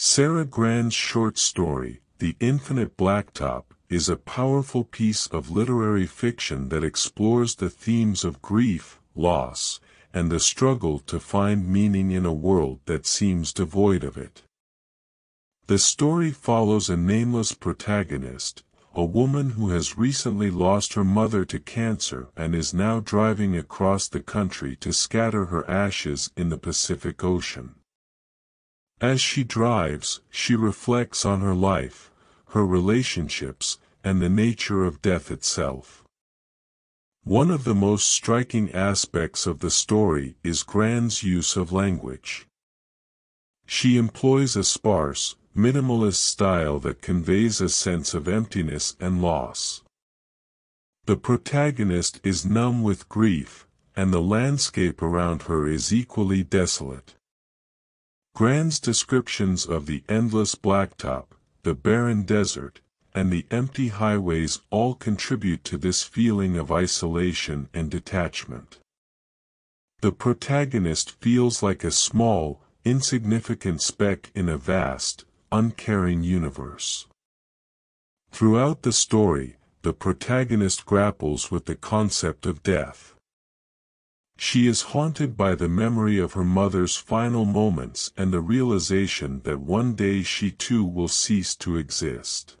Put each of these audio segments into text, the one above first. Sara Gran's short story, The Infinite Blacktop, is a powerful piece of literary fiction that explores the themes of grief, loss, and the struggle to find meaning in a world that seems devoid of it. The story follows a nameless protagonist, a woman who has recently lost her mother to cancer and is now driving across the country to scatter her ashes in the Pacific Ocean. As she drives, she reflects on her life, her relationships, and the nature of death itself. One of the most striking aspects of the story is Gran's use of language. She employs a sparse, minimalist style that conveys a sense of emptiness and loss. The protagonist is numb with grief, and the landscape around her is equally desolate. Gran's descriptions of the endless blacktop, the barren desert, and the empty highways all contribute to this feeling of isolation and detachment. The protagonist feels like a small, insignificant speck in a vast, uncaring universe. Throughout the story, the protagonist grapples with the concept of death. She is haunted by the memory of her mother's final moments and the realization that one day she too will cease to exist.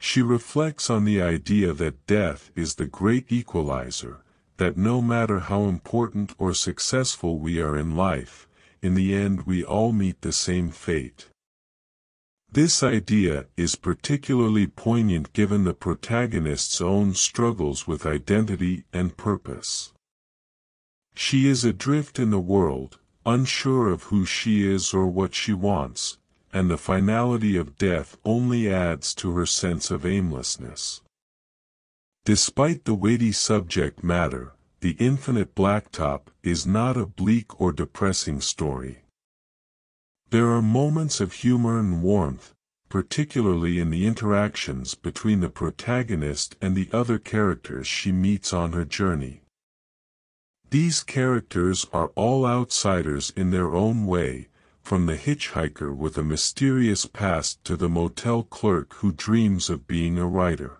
She reflects on the idea that death is the great equalizer, that no matter how important or successful we are in life, in the end we all meet the same fate. This idea is particularly poignant given the protagonist's own struggles with identity and purpose. She is adrift in the world, unsure of who she is or what she wants, and the finality of death only adds to her sense of aimlessness. Despite the weighty subject matter, The Infinite Blacktop is not a bleak or depressing story. There are moments of humor and warmth, particularly in the interactions between the protagonist and the other characters she meets on her journey. These characters are all outsiders in their own way, from the hitchhiker with a mysterious past to the motel clerk who dreams of being a writer.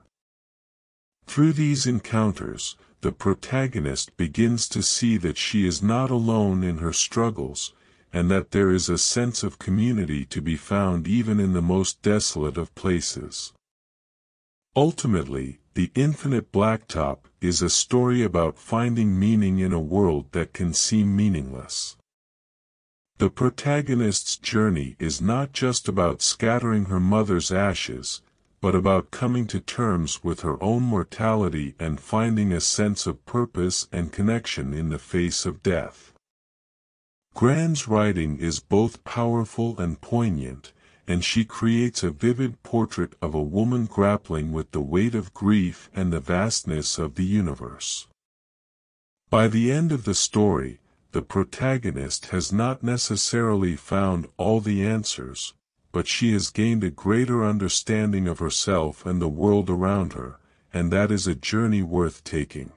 Through these encounters, the protagonist begins to see that she is not alone in her struggles, and that there is a sense of community to be found even in the most desolate of places. Ultimately, The Infinite Blacktop is a story about finding meaning in a world that can seem meaningless. The protagonist's journey is not just about scattering her mother's ashes, but about coming to terms with her own mortality and finding a sense of purpose and connection in the face of death. Gran's writing is both powerful and poignant, and she creates a vivid portrait of a woman grappling with the weight of grief and the vastness of the universe. By the end of the story, the protagonist has not necessarily found all the answers, but she has gained a greater understanding of herself and the world around her, and that is a journey worth taking.